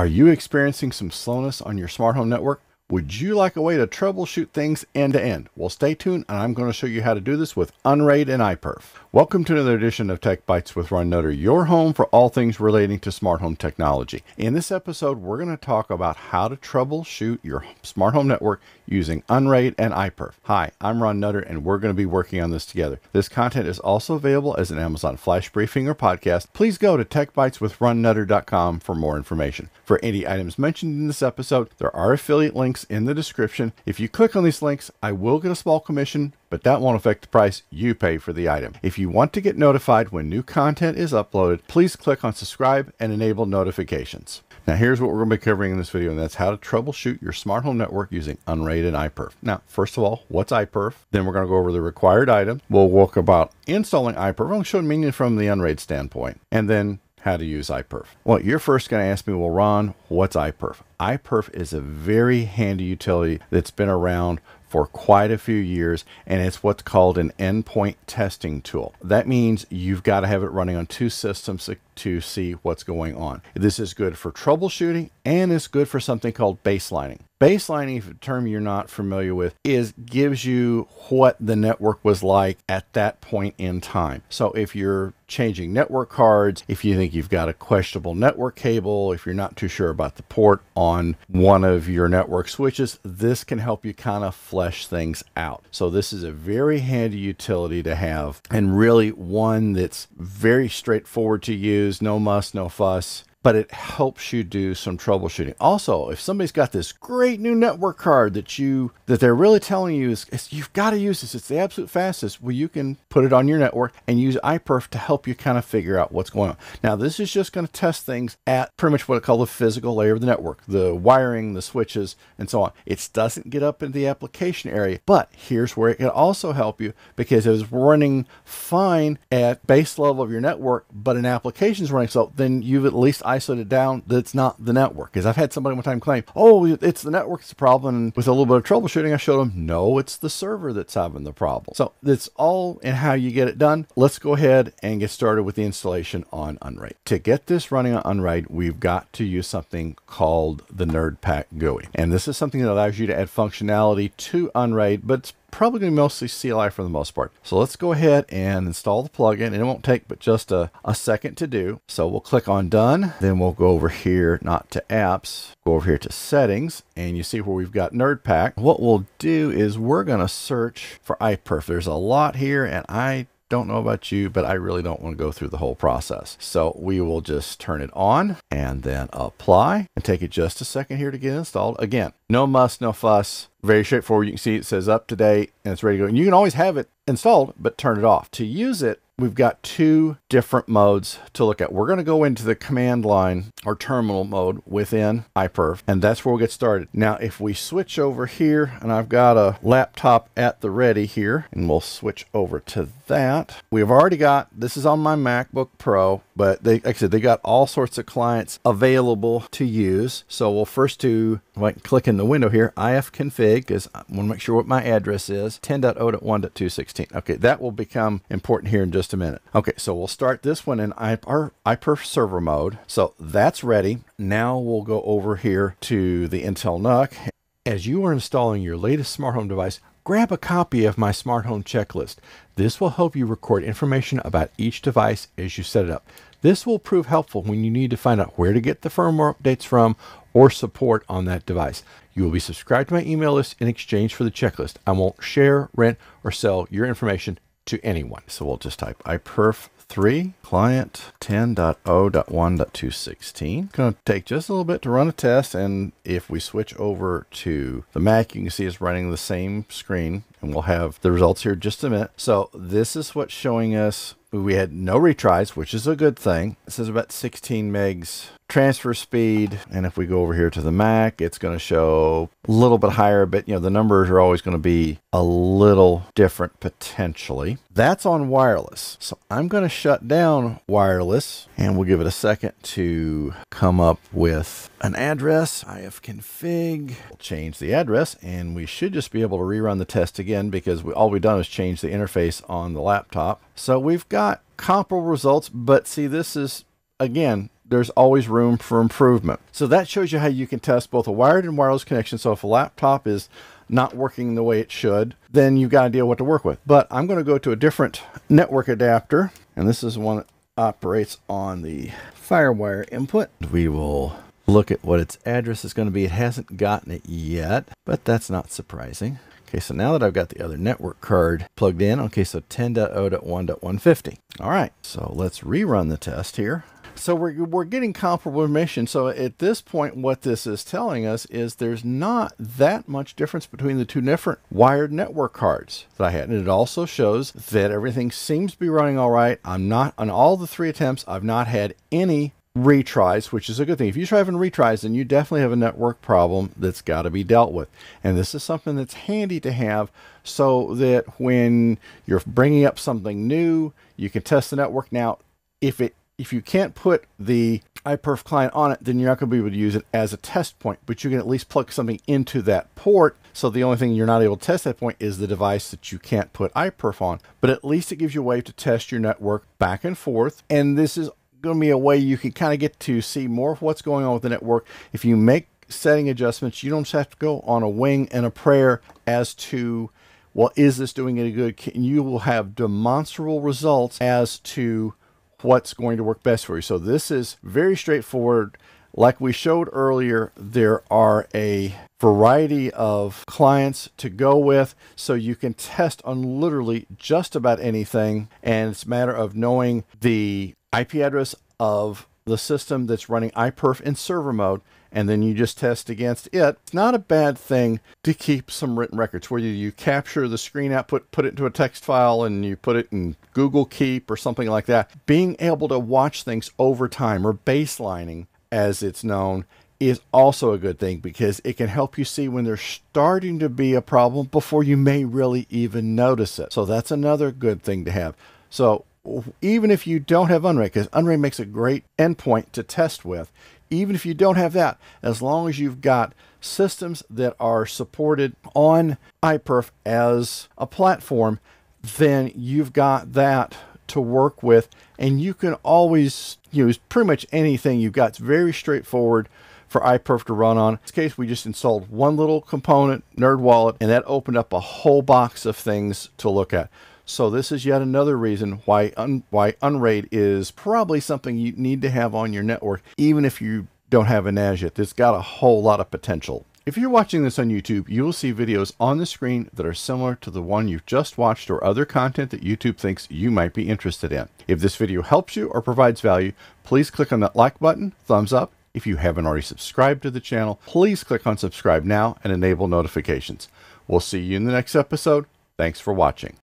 Are you experiencing some slowness on your smart home network? Would you like a way to troubleshoot things end to end? Well, stay tuned, and I'm going to show you how to do this with Unraid and iPerf. Welcome to another edition of Tech Bytes with Ron Nutter, your home for all things relating to smart home technology. In this episode, we're going to talk about how to troubleshoot your smart home network using Unraid and iPerf. Hi, I'm Ron Nutter, and we're going to be working on this together. This content is also available as an Amazon Flash Briefing or podcast. Please go to techbyteswithronnutter.com for more information. For any items mentioned in this episode, there are affiliate links in the description. If you click on these links, I will get a small commission, but that won't affect the price you pay for the item. If you want to get notified when new content is uploaded, please click on subscribe and enable notifications. Now here's what we're going to be covering in this video, and that's how to troubleshoot your smart home network using Unraid and iPerf. Now, first of all, what's iPerf? Then we're going to go over the required items. We'll walk about installing iPerf. I'm going to show a menu from the Unraid standpoint, and then how to use iPerf. Well, you're first going to ask me, well, Ron, what's iPerf? iPerf is a very handy utility that's been around for quite a few years, and it's what's called an endpoint testing tool. That means you've got to have it running on two systems to see what's going on. This is good for troubleshooting, and it's good for something called baselining. Baselining, if a term you're not familiar with, gives you what the network was like at that point in time. So if you're changing network cards, if you think you've got a questionable network cable, if you're not too sure about the port on one of your network switches, this can help you kind of flesh things out. So this is a very handy utility to have, and really one that's very straightforward to use, no muss, no fuss, but it helps you do some troubleshooting. Also, if somebody's got this great new network card that they're really telling you is you've got to use this, it's the absolute fastest, well, you can put it on your network and use iPerf to help you kind of figure out what's going on. Now, this is just going to test things at pretty much what I call the physical layer of the network, the wiring, the switches, and so on. It doesn't get up into the application area, but here's where it can also help you, because if it's running fine at base level of your network, but an application's running slow, then you've at least isolated down that's not the network. Because I've had somebody one time claim, oh, it's the network's the problem. And with a little bit of troubleshooting, I showed them, no, it's the server that's having the problem. So that's all in how you get it done. Let's go ahead and get started with the installation on Unraid. To get this running on Unraid, we've got to use something called the NerdPack GUI. And this is something that allows you to add functionality to Unraid, but it's probably going to be mostly CLI for the most part. So let's go ahead and install the plugin, and it won't take but just a second to do. So we'll click on done. Then we'll go over here, not to apps, go over here to settings, and you see where we've got NerdPack. What we'll do is we're going to search for iPerf. There's a lot here, and I don't know about you, but I really don't want to go through the whole process. So we will just turn it on and then apply, and take it just a second here to get installed. Again, no muss, no fuss. Very straightforward. You can see it says up to date and it's ready to go. And you can always have it installed, but turn it off. To use it, we've got two different modes to look at. We're going to go into the command line or terminal mode within iPerf, and that's where we'll get started. Now, if we switch over here, and I've got a laptop at the ready here, and we'll switch over to that. We've already got, this is on my MacBook Pro, but they, like I said, they got all sorts of clients available to use. So we'll first do, like, click in the window here, ifconfig, because I want to make sure what my address is, 10.0.1.216. Okay, that will become important here in just a minute. Okay, so we'll start this one in iPerf server mode. So that's ready. Now we'll go over here to the Intel NUC. As you are installing your latest smart home device, grab a copy of my smart home checklist. This will help you record information about each device as you set it up. This will prove helpful when you need to find out where to get the firmware updates from or support on that device. You will be subscribed to my email list in exchange for the checklist. I won't share, rent, or sell your information to anyone. So we'll just type iperf3 client 10.0.1.216. Going to take just a little bit to run a test, and if we switch over to the Mac, you can see it's running the same screen, and we'll have the results here in just a minute. So this is what's showing us. We had no retries, which is a good thing. This is about 16 megs transfer speed. And if we go over here to the Mac, it's going to show a little bit higher, but you know, the numbers are always going to be a little different potentially. That's on wireless. So I'm going to shut down wireless, and we'll give it a second to come up with an address. Ifconfig. We'll change the address, and we should just be able to rerun the test again, because all we've done is change the interface on the laptop. So we've got comparable results, but see, this is, again, there's always room for improvement. So that shows you how you can test both a wired and wireless connection. So if a laptop is not working the way it should, then you've got to deal with what to work with. But I'm going to go to a different network adapter, and this is one that operates on the FireWire input. We will look at what its address is going to be. It hasn't gotten it yet, but that's not surprising. Okay, so now that I've got the other network card plugged in, okay, so 10.0.1.150. All right, so let's rerun the test here. So we're getting comparable information. So at this point, what this is telling us is there's not that much difference between the two different wired network cards that I had. And it also shows that everything seems to be running all right. I'm not, on all the three attempts, I've not had any retries, which is a good thing. If you try having retries, then you definitely have a network problem that's got to be dealt with. And this is something that's handy to have so that when you're bringing up something new, you can test the network. Now, if you can't put the iPerf client on it, then you're not going to be able to use it as a test point, but you can at least plug something into that port. So the only thing you're not able to test at that point is the device that you can't put iPerf on, but at least it gives you a way to test your network back and forth. And this is going to be a way you can kind of get to see more of what's going on with the network. If you make setting adjustments, you don't have to go on a wing and a prayer as to, well, is this doing any good? You will have demonstrable results as to what's going to work best for you. So this is very straightforward. Like we showed earlier, there are a variety of clients to go with, so you can test on literally just about anything. And it's a matter of knowing the IP address of the system that's running iPerf in server mode, and then you just test against it. It's not a bad thing to keep some written records, whether you capture the screen output, put it into a text file, and you put it in Google Keep or something like that. Being able to watch things over time, or baselining as it's known, is also a good thing, because it can help you see when there's starting to be a problem before you may really even notice it. So that's another good thing to have. So even if you don't have Unraid, because Unraid makes a great endpoint to test with, even if you don't have that, as long as you've got systems that are supported on iPerf as a platform, then you've got that to work with, and you can always use pretty much anything you've got. It's very straightforward for iPerf to run on. In this case, we just installed one little component, NerdWallet, and that opened up a whole box of things to look at. So this is yet another reason why Unraid is probably something you need to have on your network, even if you don't have a NAS yet. It's got a whole lot of potential. If you're watching this on YouTube, you will see videos on the screen that are similar to the one you've just watched, or other content that YouTube thinks you might be interested in. If this video helps you or provides value, please click on that like button, thumbs up. If you haven't already subscribed to the channel, please click on subscribe now and enable notifications. We'll see you in the next episode. Thanks for watching.